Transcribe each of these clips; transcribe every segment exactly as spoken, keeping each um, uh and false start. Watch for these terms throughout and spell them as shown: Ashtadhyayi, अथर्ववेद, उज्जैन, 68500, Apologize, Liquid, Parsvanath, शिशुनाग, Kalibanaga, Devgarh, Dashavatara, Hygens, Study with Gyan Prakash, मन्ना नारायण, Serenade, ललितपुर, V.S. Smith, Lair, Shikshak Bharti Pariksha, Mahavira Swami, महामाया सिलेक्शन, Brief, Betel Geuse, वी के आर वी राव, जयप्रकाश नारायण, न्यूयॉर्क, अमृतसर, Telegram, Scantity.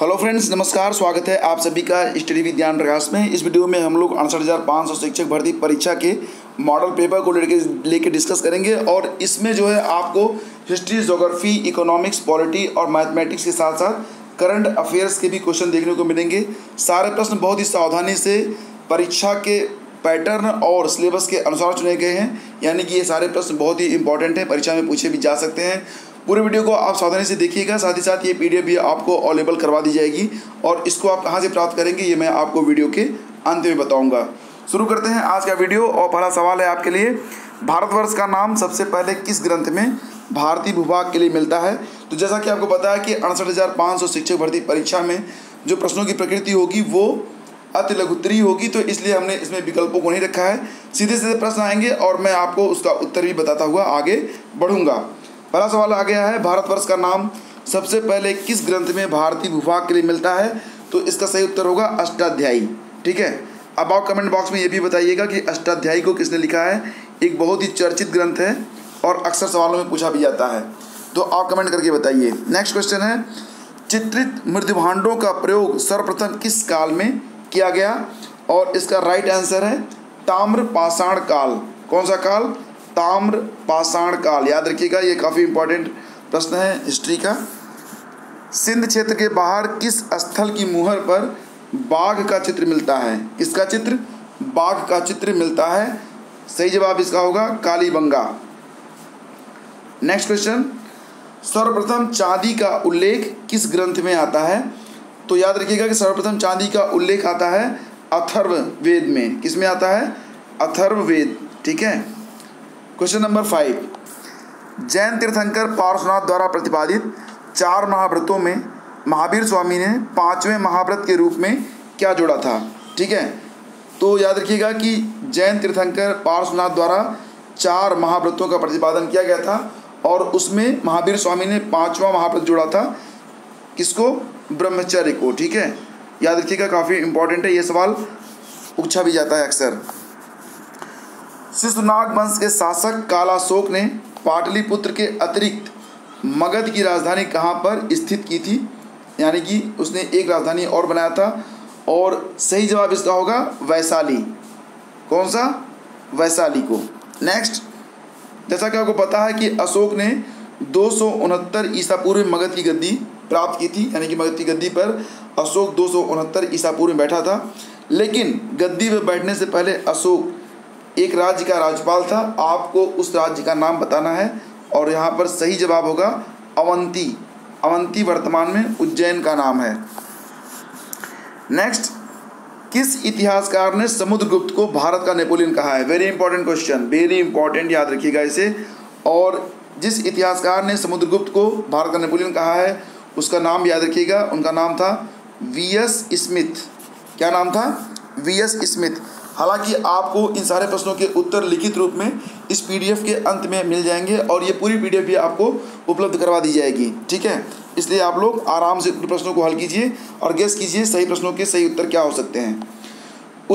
Hello friends, नमस्कार। स्वागत है आप सभी का स्टडी विद ज्ञान प्रकाश में। इस वीडियो में हम लोग अड़सठ हज़ार पाँच सौ शिक्षक भर्ती परीक्षा के मॉडल पेपर को लेकर लेकर डिस्कस करेंगे और इसमें जो है आपको हिस्ट्री, ज्योग्राफी, इकोनॉमिक्स, पॉलिटी और मैथमेटिक्स के साथ साथ करंट अफेयर्स के भी क्वेश्चन देखने को मिलेंगे। सारे प्रश्न बहुत ही सावधानी से परीक्षा के पैटर्न और सिलेबस के अनुसार चुने गए हैं, यानी कि ये सारे प्रश्न बहुत ही इंपॉर्टेंट हैं, परीक्षा में पूछे भी जा सकते हैं। पूरे वीडियो को आप सावधानी से देखिएगा। साथ ही साथ ये पीडीएफ भी आपको अवेलेबल करवा दी जाएगी और इसको आप कहाँ से प्राप्त करेंगे ये मैं आपको वीडियो के अंत में बताऊंगा। शुरू करते हैं आज का वीडियो और पहला सवाल है आपके लिए, भारतवर्ष का नाम सबसे पहले किस ग्रंथ में भारतीय भूभाग के लिए मिलता है। तो जैसा कि आपको पता है कि अड़सठ हज़ार पाँच सौ शिक्षक भर्ती परीक्षा में जो प्रश्नों की प्रकृति होगी वो अति लघुत्तरीय होगी, तो इसलिए हमने इसमें विकल्पों को नहीं रखा है। सीधे सीधे प्रश्न आएंगे और मैं आपको उसका उत्तर भी बताता हुआ आगे बढ़ूंगा। पहला सवाल आ गया है, भारतवर्ष का नाम सबसे पहले किस ग्रंथ में भारतीय भूभाग के लिए मिलता है। तो इसका सही उत्तर होगा अष्टाध्यायी। ठीक है, अब आप कमेंट बॉक्स में ये भी बताइएगा कि अष्टाध्यायी को किसने लिखा है। एक बहुत ही चर्चित ग्रंथ है और अक्सर सवालों में पूछा भी जाता है, तो आप कमेंट करके बताइए। नेक्स्ट क्वेश्चन है, चित्रित मृदभांडों का प्रयोग सर्वप्रथम किस काल में किया गया। और इसका राइट आंसर है ताम्रपाषाण काल। कौन सा काल? ताम्रपाषाण काल। याद रखिएगा, ये काफ़ी इंपॉर्टेंट प्रश्न है हिस्ट्री का। सिंध क्षेत्र के बाहर किस स्थल की मुहर पर बाघ का चित्र मिलता है। इसका चित्र बाघ का चित्र मिलता है। सही जवाब इसका होगा कालीबंगा। नेक्स्ट क्वेश्चन, सर्वप्रथम चांदी का उल्लेख किस ग्रंथ में आता है। तो याद रखिएगा कि सर्वप्रथम चांदी का उल्लेख आता है अथर्ववेद में। किसमें आता है? अथर्ववेद। ठीक है। क्वेश्चन नंबर फाइव, जैन तीर्थंकर पार्श्वनाथ द्वारा प्रतिपादित चार महाव्रतों में महावीर स्वामी ने पांचवें महाव्रत के रूप में क्या जोड़ा था। ठीक है, तो याद रखिएगा कि जैन तीर्थंकर पार्श्वनाथ द्वारा चार महाव्रतों का प्रतिपादन किया गया था और उसमें महावीर स्वामी ने पाँचवा महाव्रत जोड़ा था। किसको? ब्रह्मचर्य को। ठीक है, याद रखिएगा, काफ़ी इंपॉर्टेंट है, ये सवाल पूछा भी जाता है अक्सर। शिशुनाग वंश के शासक कालाशोक ने पाटलिपुत्र के अतिरिक्त मगध की राजधानी कहाँ पर स्थित की थी, यानी कि उसने एक राजधानी और बनाया था। और सही जवाब इसका होगा वैशाली। कौन सा? वैशाली को। नेक्स्ट, जैसा कि आपको पता है कि अशोक ने दो सौ उनहत्तर ईसा पूर्व में मगध की गद्दी प्राप्त की थी, यानी कि मगध की गद्दी पर अशोक दो सौ उनहत्तर ईसा पूर्व में बैठा था। लेकिन गद्दी पर बैठने से पहले अशोक एक राज्य का राज्यपाल था। आपको उस राज्य का नाम बताना है और यहाँ पर सही जवाब होगा अवंती। अवंती वर्तमान में उज्जैन का नाम है। नेक्स्ट, किस इतिहासकार ने समुद्रगुप्त को भारत का नेपोलियन कहा है। Very important question, very important, याद रखिएगा इसे। और जिस इतिहासकार ने समुद्रगुप्त को भारत का नेपोलियन कहा है उसका नाम याद रखिएगा, उनका नाम था वी एस स्मिथ। क्या नाम था? V S Smith. हालांकि आपको इन सारे प्रश्नों के उत्तर लिखित रूप में इस पीडीएफ के अंत में मिल जाएंगे और ये पूरी पीडीएफ भी आपको उपलब्ध करवा दी जाएगी। ठीक है, इसलिए आप लोग आराम से प्रश्नों को हल कीजिए और गेस कीजिए सही प्रश्नों के सही उत्तर क्या हो सकते हैं।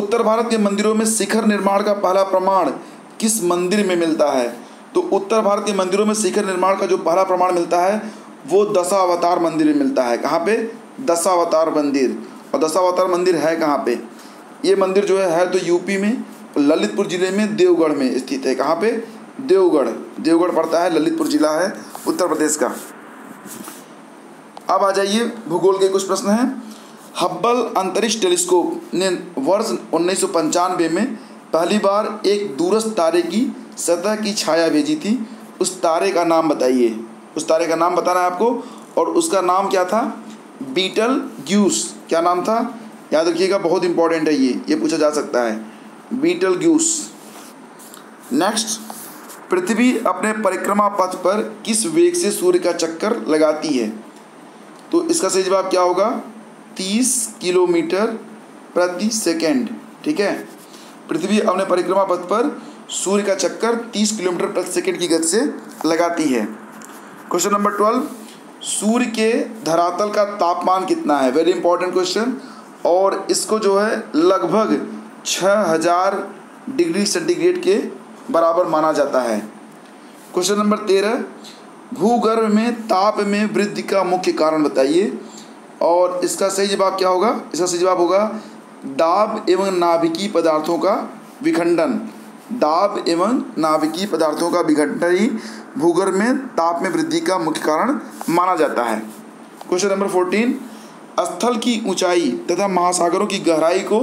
उत्तर भारत के मंदिरों में शिखर निर्माण का पहला प्रमाण किस मंदिर में मिलता है। तो उत्तर भारत के मंदिरों में शिखर निर्माण का जो पहला प्रमाण मिलता है वो दशावतार मंदिर में मिलता है। कहाँ पे? दशावतार मंदिर। और दशावतार मंदिर है कहाँ पे? ये मंदिर जो है, है तो यूपी में ललितपुर ज़िले में देवगढ़ में स्थित है। कहाँ पे? देवगढ़। देवगढ़ पड़ता है, ललितपुर ज़िला है, उत्तर प्रदेश का। अब आ जाइए भूगोल के कुछ प्रश्न हैं। हब्बल अंतरिक्ष टेलीस्कोप ने वर्ष उन्नीस सौ पंचानवे में पहली बार एक दूरस्थ तारे की सतह की छाया भेजी थी। उस तारे का नाम बताइए, उस तारे का नाम बताना है आपको और उसका नाम क्या था? Betelgeuse. क्या नाम था? याद रखिएगा, बहुत इंपॉर्टेंट है ये ये पूछा जा सकता है, बीटल ग्यूस। नेक्स्ट, पृथ्वी अपने परिक्रमा पथ पर किस वेग से सूर्य का चक्कर लगाती है। तो इसका सही जवाब क्या होगा? तीस किलोमीटर प्रति सेकेंड। ठीक है, पृथ्वी अपने परिक्रमा पथ पर सूर्य का चक्कर तीस किलोमीटर प्रति सेकेंड की गति से लगाती है। क्वेश्चन नंबर ट्वेल्व, सूर्य के धरातल का तापमान कितना है। वेरी इंपॉर्टेंट क्वेश्चन, और इसको जो है लगभग छह हज़ार डिग्री सेंटीग्रेड के बराबर माना जाता है। क्वेश्चन नंबर तेरह, भूगर्भ में ताप में वृद्धि का मुख्य कारण बताइए। और इसका सही जवाब क्या होगा? इसका सही जवाब होगा दाब एवं नाभिकीय पदार्थों का विखंडन। दाब एवं नाभिकीय पदार्थों का विखंडन ही भूगर्भ में ताप में वृद्धि का मुख्य कारण माना जाता है। क्वेश्चन नंबर फोर्टीन, स्थल की ऊंचाई तथा महासागरों की गहराई को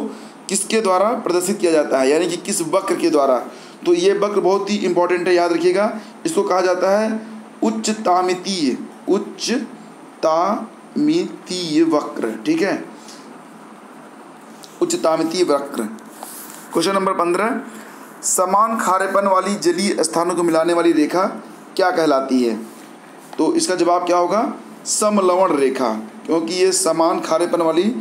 किसके द्वारा प्रदर्शित किया जाता है, यानी कि किस वक्र के द्वारा? तो ये वक्र बहुत ही इंपॉर्टेंट है, याद रखिएगा। इसको कहा जाता है उच्च तामितीय, उच्च तामितीय वक्र, ठीक है, उच्च तामितीय वक्र। क्वेश्चन नंबर पंद्रह, समान खारेपन वाली जलीय स्थानों को मिलाने वाली रेखा क्या कहलाती है? तो इसका जवाब क्या होगा? समलवण रेखा, क्योंकि ये समान खारेपन वाली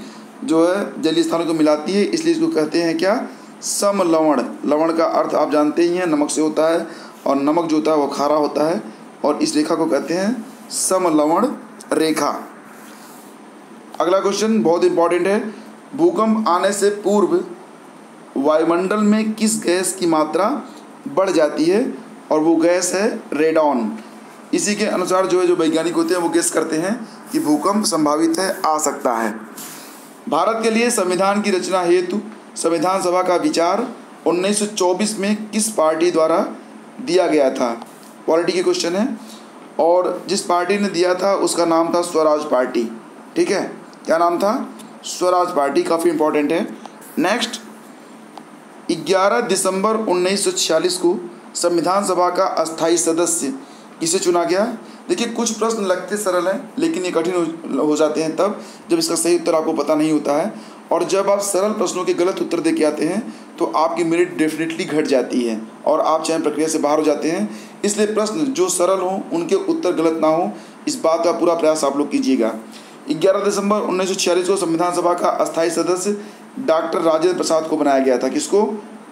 जो है जलीय स्थानों को मिलाती है, इसलिए इसको कहते हैं क्या? समलवण। लवण का अर्थ आप जानते ही हैं, नमक से होता है, और नमक जो होता है वो खारा होता है, और इस रेखा को कहते हैं समलवण रेखा। अगला क्वेश्चन बहुत इंपॉर्टेंट है, भूकंप आने से पूर्व वायुमंडल में किस गैस की मात्रा बढ़ जाती है? और वो गैस है रेडॉन। इसी के अनुसार जो है जो वैज्ञानिक होते हैं वो गेस करते हैं कि भूकंप संभावित है, आ सकता है। भारत के लिए संविधान की रचना हेतु संविधान सभा का विचार उन्नीस सौ चौबीस में किस पार्टी द्वारा दिया गया था? पॉलिटी के क्वेश्चन है, और जिस पार्टी ने दिया था उसका नाम था स्वराज पार्टी, ठीक है, क्या नाम था? स्वराज पार्टी, काफ़ी इंपॉर्टेंट है। नेक्स्ट, ग्यारह दिसंबर उन्नीस सौ छियालीस को संविधान सभा का अस्थायी सदस्य किसे चुना गया? देखिए कुछ प्रश्न लगते सरल हैं लेकिन ये कठिन हो जाते हैं तब जब इसका सही उत्तर आपको पता नहीं होता है, और जब आप सरल प्रश्नों के गलत उत्तर दे के आते हैं तो आपकी मेरिट डेफिनेटली घट जाती है और आप चयन प्रक्रिया से बाहर हो जाते हैं। इसलिए प्रश्न जो सरल हों, उनके उत्तर गलत ना हो, इस बात का पूरा प्रयास आप लोग कीजिएगा। ग्यारह दिसंबर उन्नीस सौ छियालीस को संविधान सभा का अस्थायी सदस्य डॉक्टर राजेंद्र प्रसाद को बनाया गया था। किसको?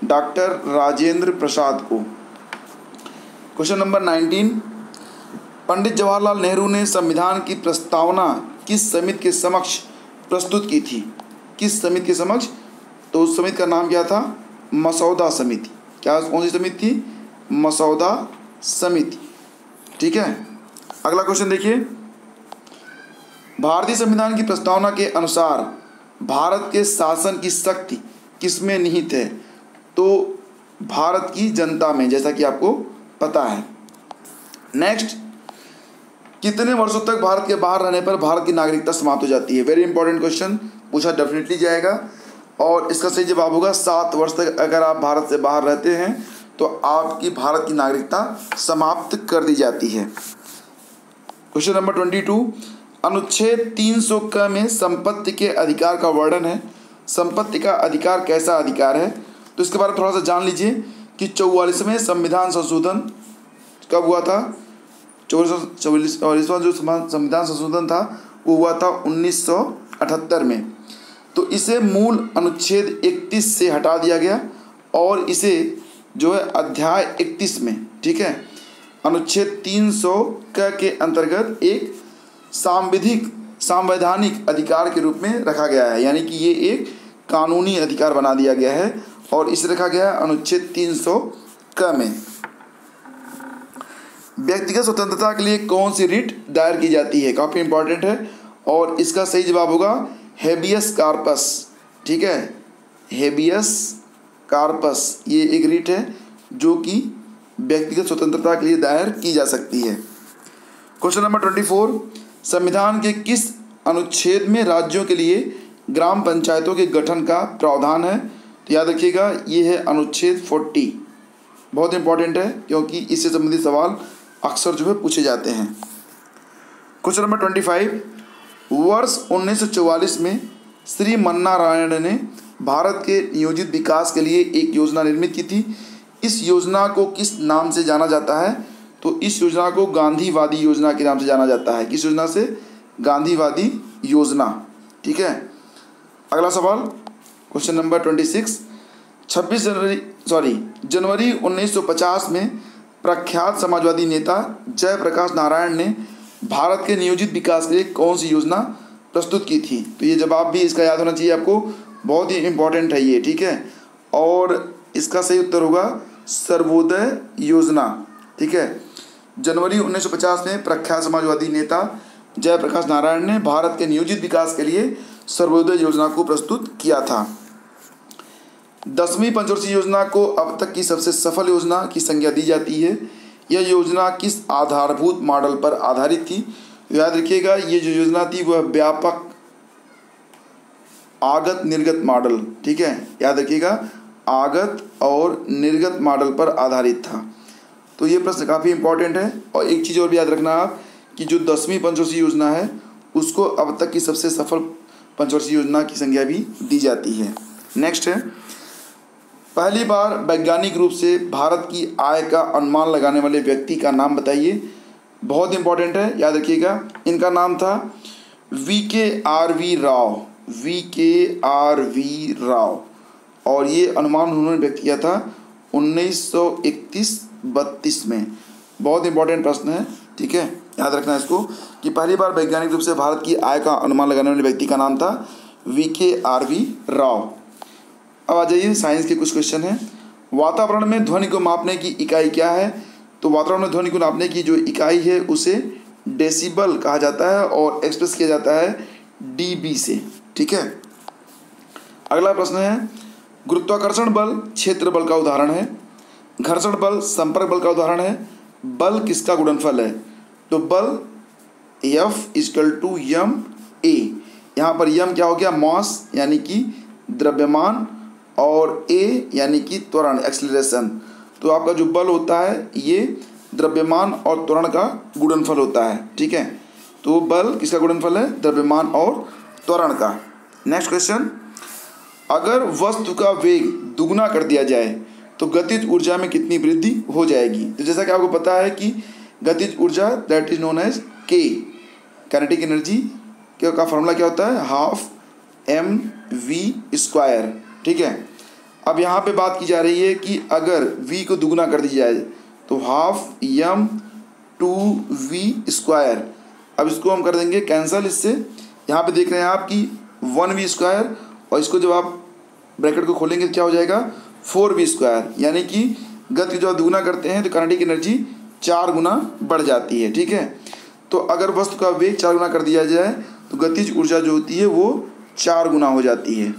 डॉक्टर राजेंद्र प्रसाद को। Question number nineteen, Pandit Jawaharlal Nehru ने संविधान की प्रस्तावना किस समिति के समक्ष प्रस्तुत की थी? किस समिति के समक्ष? तो उस समिति का नाम क्या था? मसौदा समिति। क्या कौन सी समिति थी? मसौदा समिति, ठीक है। अगला क्वेश्चन देखिए, भारतीय संविधान की प्रस्तावना के अनुसार भारत के शासन की शक्ति किसमें निहित है? तो भारत की जनता में, जैसा कि आपको पता है। नेक्स्ट, कितने वर्षों तक भारत के बाहर रहने पर भारत की नागरिकता समाप्त हो जाती है? वेरी इंपॉर्टेंट क्वेश्चन, पूछा डेफिनेटली जाएगा, और इसका सही जवाब होगा सात वर्ष तक। अगर आप भारत से बाहर रहते हैं तो आपकी भारत की नागरिकता समाप्त कर दी जाती है। क्वेश्चन नंबर ट्वेंटी टू, अनुच्छेद तीन सौ क में संपत्ति के अधिकार का वर्णन है। संपत्ति का अधिकार कैसा अधिकार है? तो इसके बारे में थोड़ा सा जान लीजिए कि चौवालीसवें संविधान संशोधन कब हुआ था? चौवालीसवां जो संविधान संशोधन था वो हुआ था उन्नीस सौ अठहत्तर में। तो इसे मूल अनुच्छेद इकतीस से हटा दिया गया और इसे जो है अध्याय इकतीस में, ठीक है, अनुच्छेद तीन सौ क के अंतर्गत एक सांविधिक संवैधानिक अधिकार के रूप में रखा गया है, यानी कि ये एक कानूनी अधिकार बना दिया गया है और इसे रखा गया है अनुच्छेद तीन सौ क में। व्यक्तिगत स्वतंत्रता के लिए कौन सी रिट दायर की जाती है? काफ़ी इंपॉर्टेंट है, और इसका सही जवाब होगा हेबियस कार्पस, ठीक है, हेबियस कार्पस। ये एक रिट है जो कि व्यक्तिगत स्वतंत्रता के लिए दायर की जा सकती है। क्वेश्चन नंबर ट्वेंटी फोर, संविधान के किस अनुच्छेद में राज्यों के लिए ग्राम पंचायतों के गठन का प्रावधान है? तो याद रखिएगा ये है अनुच्छेद चालीस, बहुत इंपॉर्टेंट है क्योंकि इससे संबंधित सवाल अक्सर जो है पूछे जाते हैं। क्वेश्चन नंबर ट्वेंटी फाइव, वर्ष उन्नीस सौ चौवालीस में श्री मन्ना नारायण ने भारत के नियोजित विकास के लिए एक योजना निर्मित की थी। इस योजना को किस नाम से जाना जाता है? तो इस योजना को गांधीवादी योजना के नाम से जाना जाता है। किस योजना से? गांधीवादी योजना, ठीक है। अगला सवाल क्वेश्चन नंबर ट्वेंटी सिक्स, छब्बीस जनवरी सॉरी जनवरी उन्नीस सौ पचास में प्रख्यात समाजवादी नेता जयप्रकाश नारायण ने भारत के नियोजित विकास के लिए कौन सी योजना प्रस्तुत की थी? तो ये जवाब भी इसका याद होना चाहिए आपको, बहुत ही इंपॉर्टेंट है ये, ठीक है, और इसका सही उत्तर होगा सर्वोदय योजना, ठीक है। जनवरी उन्नीस सौ पचास में प्रख्यात समाजवादी नेता जयप्रकाश नारायण ने भारत के नियोजित विकास के लिए सर्वोदय योजना को प्रस्तुत किया था। दसवीं पंचवर्षीय योजना को अब तक की सबसे सफल योजना की संज्ञा दी जाती है। यह योजना किस आधारभूत मॉडल पर आधारित थी? याद रखिएगा, ये जो योजना थी वह व्यापक आगत निर्गत मॉडल, ठीक है, याद रखिएगा, आगत और निर्गत मॉडल पर आधारित था। तो ये प्रश्न काफ़ी इंपॉर्टेंट है। और एक चीज़ और भी याद रखना आप कि जो दसवीं पंचवर्षीय योजना है उसको अब तक की सबसे सफल पंचवर्षीय योजना की संज्ञा भी दी जाती है। नेक्स्ट है, पहली बार वैज्ञानिक रूप से भारत की आय का अनुमान लगाने वाले व्यक्ति का नाम बताइए। बहुत इंपॉर्टेंट है, याद रखिएगा। इनका नाम था वी के आर वी राव, वी के आर वी राव। और ये अनुमान उन्होंने व्यक्त किया था उन्नीस सौ इकतीस बत्तीस में। बहुत इंपॉर्टेंट प्रश्न है, ठीक है, याद रखना इसको कि पहली बार वैज्ञानिक रूप से भारत की आय का अनुमान लगाने वाले व्यक्ति का नाम था वी के आर वी राव। अब आ जाइए साइंस के कुछ क्वेश्चन हैं। वातावरण में ध्वनि को मापने की इकाई क्या है? तो वातावरण में ध्वनि को नापने की जो इकाई है उसे डेसिबल कहा जाता है और एक्सप्रेस किया जाता है डीबी से, ठीक है। अगला प्रश्न है, गुरुत्वाकर्षण बल क्षेत्र बल का उदाहरण है, घर्षण बल संपर्क बल का उदाहरण है, बल किसका गुणनफल है? तो बल F equal to M A. यहाँ पर यम क्या हो गया? मास यानी कि द्रव्यमान, और ए यानी कि त्वरण एक्सीलरेशन। तो आपका जो बल होता है ये द्रव्यमान और त्वरण का गुणनफल होता है, ठीक है। तो बल किसका गुणनफल है? द्रव्यमान और त्वरण का। नेक्स्ट क्वेश्चन, अगर वस्तु का वेग दुगुना कर दिया जाए तो गतिज ऊर्जा में कितनी वृद्धि हो जाएगी? तो जैसा कि आपको पता है कि गतिज ऊर्जा that is known as K, kinetic energy का फॉर्मूला क्या होता है? हाफ एम वी स्क्वायर, ठीक है। अब यहाँ पे बात की जा रही है कि अगर v को दुगुना कर दी जाए तो half M two V square. अब इसको हम कर देंगे कैंसल इससे। यहाँ पे देख रहे हैं आप कि वन वी स्क्वायर, और इसको जब आप ब्रैकेट को खोलेंगे तो क्या हो जाएगा? Four V square. यानी कि गति को जब आप दुगुना करते हैं तो काइनेटिक एनर्जी चार गुना बढ़ जाती है, ठीक है। तो अगर वस्तु का वेग चार गुना कर दिया जाए तो गतिज ऊर्जा जो होती है वो चार गुना हो जाती है।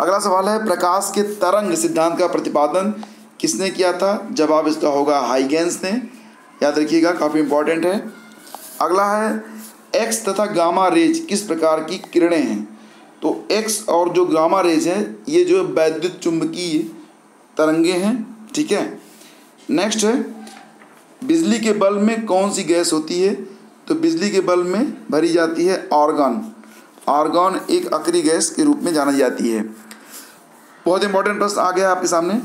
अगला सवाल है, प्रकाश के तरंग सिद्धांत का प्रतिपादन किसने किया था? जवाब इसका होगा हाइगेंस ने, याद रखिएगा, काफ़ी इंपॉर्टेंट है। अगला है, एक्स तथा गामा रेज किस प्रकार की किरणें हैं? तो एक्स और जो गामा रेज है ये जो वैद्युत चुंबकीय तरंगे हैं, ठीक है। नेक्स्ट है, बिजली के बल्ब में कौन सी गैस होती है? तो बिजली के बल्ब में भरी जाती है आर्गन। आर्गन एक अक्रिय गैस के रूप में जानी जाती है। बहुत इंपॉर्टेंट प्रश्न आ गया आपके सामने।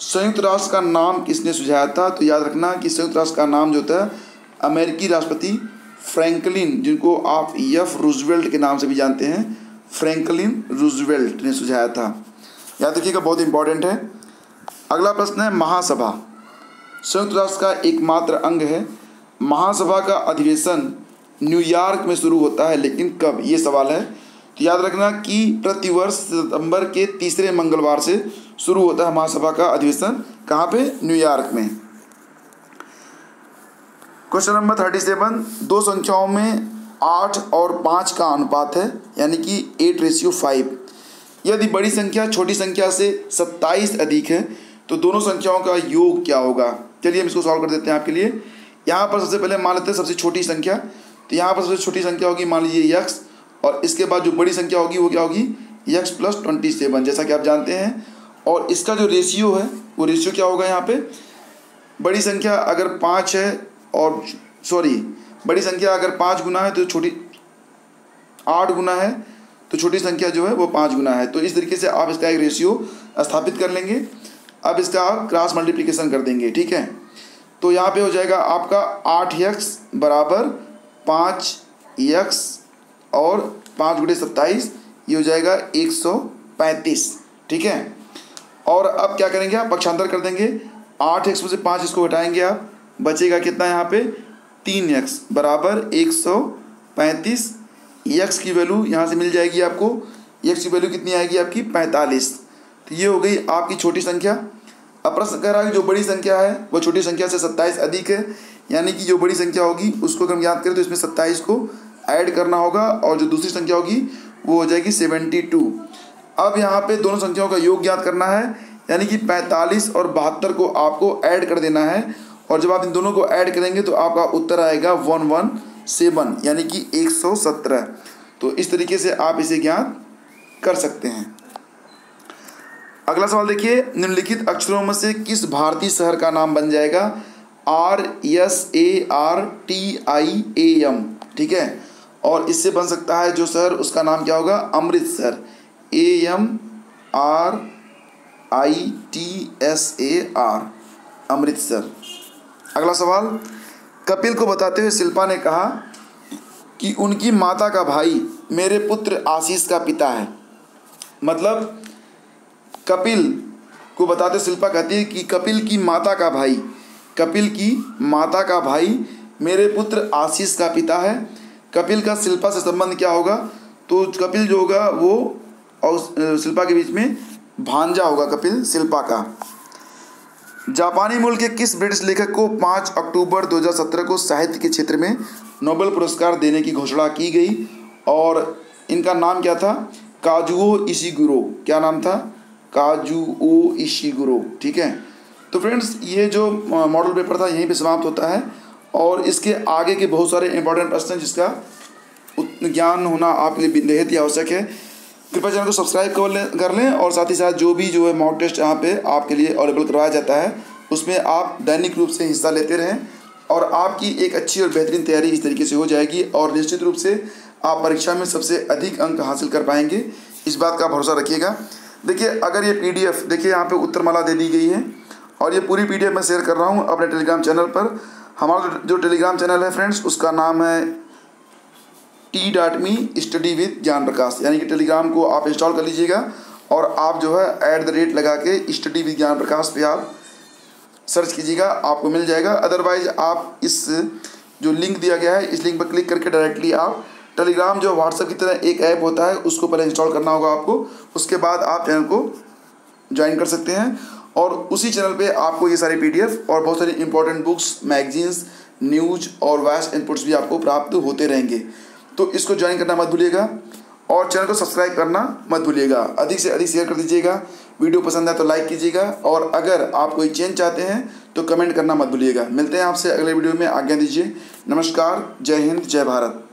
संयुक्त राष्ट्र का नाम किसने सुझाया था? तो याद रखना कि संयुक्त राष्ट्र का नाम जो होता है अमेरिकी राष्ट्रपति फ्रैंकलिन, जिनको आप एफ रूजवेल्ट के नाम से भी जानते हैं, फ्रैंकलिन रूजवेल्ट ने सुझाया था, याद रखिएगा, बहुत इंपॉर्टेंट है। अगला प्रश्न है, महासभा संयुक्त राष्ट्र का एकमात्र अंग है। महासभा का अधिवेशन न्यूयॉर्क में शुरू होता है, लेकिन कब? ये सवाल है। तो याद रखना कि प्रतिवर्ष सितंबर के तीसरे मंगलवार से शुरू होता है महासभा का अधिवेशन। कहाँ पे? न्यूयॉर्क में। क्वेश्चन नंबर थर्टी सेवन, दो संख्याओं में आठ और पाँच का अनुपात है, यानी कि एट रेशियो फाइव। यदि बड़ी संख्या छोटी संख्या से सत्ताईस अधिक है तो दोनों संख्याओं का योग क्या होगा? चलिए हम इसको सॉल्व कर देते हैं आपके लिए। यहाँ पर सबसे पहले मान लेते हैं सबसे छोटी संख्या, तो यहाँ पर सबसे छोटी संख्या होगी मान लीजिए यक्स, और इसके बाद जो बड़ी संख्या होगी वो क्या होगी? यक्स प्लस ट्वेंटी सेवन, जैसा कि आप जानते हैं। और इसका जो रेशियो है वो रेशियो क्या होगा? यहाँ पे बड़ी संख्या अगर पाँच है और सॉरी बड़ी संख्या अगर पाँच गुना है तो छोटी आठ गुना है, तो छोटी संख्या जो है वो पाँच गुना है। तो इस तरीके से आप इसका एक रेशियो स्थापित कर लेंगे। अब इसका आप क्रॉस मल्टीप्लिकेशन कर देंगे, ठीक है। तो यहाँ पर हो जाएगा आपका आठ यक्स बराबर पाँच यक्स और पाँच गुणे सत्ताईस, ये हो जाएगा एक सौ पैंतीस, ठीक है। और अब क्या करेंगे आप? पक्षांतर कर देंगे। आठ एक्स में से पाँच इसको हटाएंगे आप, बचेगा कितना यहाँ पे? तीन एक्स बराबर एक सौ पैंतीस। यक्स की वैल्यू यहाँ से मिल जाएगी आपको, यक्स की वैल्यू कितनी आएगी आपकी? पैंतालीस। तो ये हो गई आपकी छोटी संख्या। अब प्रश्न कह रहा है कि जो बड़ी संख्या है वो छोटी संख्या से सत्ताईस अधिक है, यानी कि जो बड़ी संख्या होगी उसको अगर हम याद करें तो इसमें सत्ताईस को ऐड करना होगा और जो दूसरी संख्या होगी वो हो जाएगी सेवेंटी टू। अब यहाँ पे दोनों संख्याओं का योग ज्ञात करना है, यानी कि पैंतालीस और बहत्तर को आपको ऐड कर देना है और जब आप इन दोनों को ऐड करेंगे तो आपका उत्तर आएगा वन वन सेवन, यानी कि एक सौ सत्रह। तो इस तरीके से आप इसे ज्ञात कर सकते हैं। अगला सवाल देखिए, निम्नलिखित अक्षरों में से किस भारतीय शहर का नाम बन जाएगा? R S A R T I A M, ठीक है, और इससे बन सकता है जो शहर उसका नाम क्या होगा? अमृतसर। A M R I T S A R, अमृतसर। अगला सवाल, कपिल को बताते हुए शिल्पा ने कहा कि उनकी माता का भाई मेरे पुत्र आशीष का पिता है। मतलब कपिल को बताते शिल्पा कहती है कि कपिल की माता का भाई कपिल की माता का भाई मेरे पुत्र आशीष का पिता है। कपिल का शिल्पा से संबंध क्या होगा? तो कपिल जो होगा वो और शिल्पा के बीच में भांजा होगा कपिल शिल्पा का। जापानी मूल के किस ब्रिटिश लेखक को पाँच अक्टूबर दो हज़ार सत्रह को साहित्य के क्षेत्र में नोबेल पुरस्कार देने की घोषणा की गई और इनका नाम क्या था? Kazuo Ishiguro. क्या नाम था? काजुओ इशिगुरो, ठीक है। तो फ्रेंड्स, ये जो मॉडल पेपर था यहीं पे समाप्त होता है और इसके आगे के बहुत सारे इंपॉर्टेंट प्रश्न जिसका ज्ञान होना आपके लिए बेहद ही आवश्यक है। कृपया चैनल को सब्सक्राइब कर लें और साथ ही साथ जो भी जो है मॉक टेस्ट यहाँ पे आपके लिए अवेलेबल करवाया जाता है उसमें आप दैनिक रूप से हिस्सा लेते रहें और आपकी एक अच्छी और बेहतरीन तैयारी इस तरीके से हो जाएगी और निश्चित रूप से आप परीक्षा में सबसे अधिक अंक हासिल कर पाएंगे, इस बात का भरोसा रखिएगा। देखिए, अगर ये पीडीएफ देखिए यहाँ पे उत्तरमाला दे दी गई है और ये पूरी पीडीएफ मैं शेयर कर रहा हूँ अपने टेलीग्राम चैनल पर। हमारा जो टेलीग्राम चैनल है फ्रेंड्स उसका नाम है T dot me study with Gyan Prakash, यानी कि टेलीग्राम को आप इंस्टॉल कर लीजिएगा और आप जो है ऐट द रेट लगा के स्टडी विद ज्ञान प्रकाश पे आप सर्च कीजिएगा, आपको मिल जाएगा। अदरवाइज आप इस जो लिंक दिया गया है इस लिंक पर क्लिक करके डायरेक्टली आप टेलीग्राम जो व्हाट्सएप की तरह एक ऐप होता है उसको पहले इंस्टॉल करना होगा आपको, उसके बाद आप चैनल को ज्वाइन कर सकते हैं और उसी चैनल पे आपको ये सारी पीडीएफ और बहुत सारी इंपॉर्टेंट बुक्स, मैगजीन्स, न्यूज और वास्ट इनपुट्स भी आपको प्राप्त होते रहेंगे। तो इसको ज्वाइन करना मत भूलिएगा और चैनल को सब्सक्राइब करना मत भूलिएगा। अधिक से अधिक शेयर कर दीजिएगा, वीडियो पसंद आए तो लाइक कीजिएगा और अगर आप कोई चेंज चाहते हैं तो कमेंट करना मत भूलिएगा। मिलते हैं आपसे अगले वीडियो में, आज्ञा दीजिए। नमस्कार, जय हिंद, जय भारत।